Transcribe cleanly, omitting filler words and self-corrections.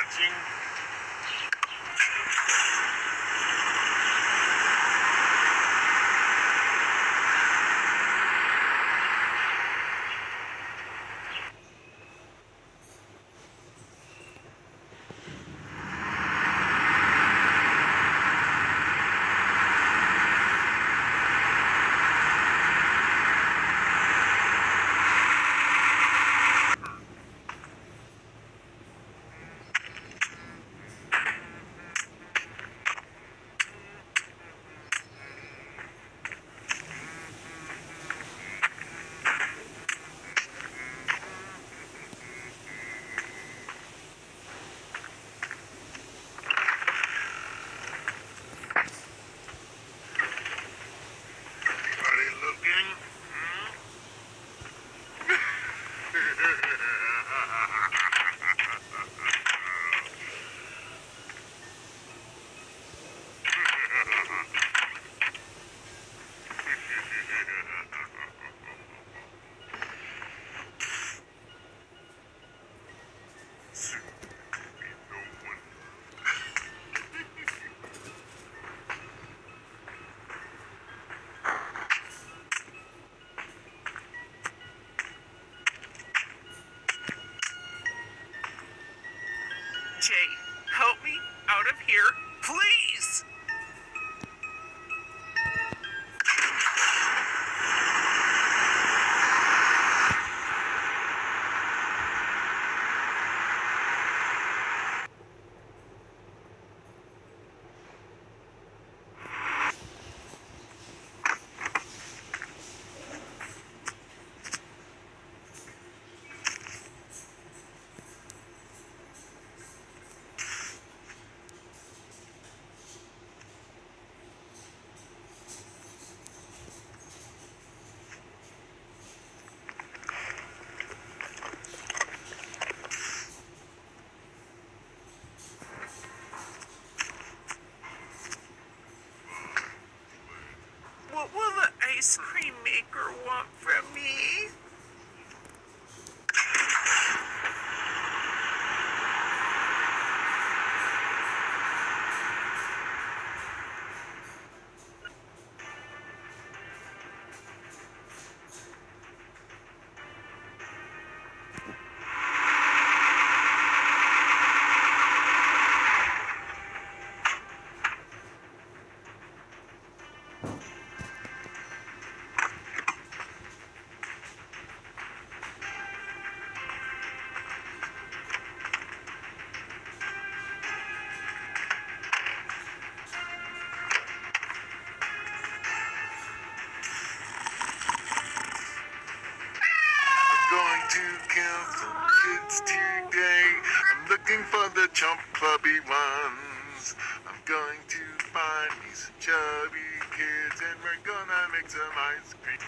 scratching. Jay, help me out of here, please! What will the ice cream maker want from me? Chump clubby ones. I'm going to find these chubby kids and we're gonna make some ice cream.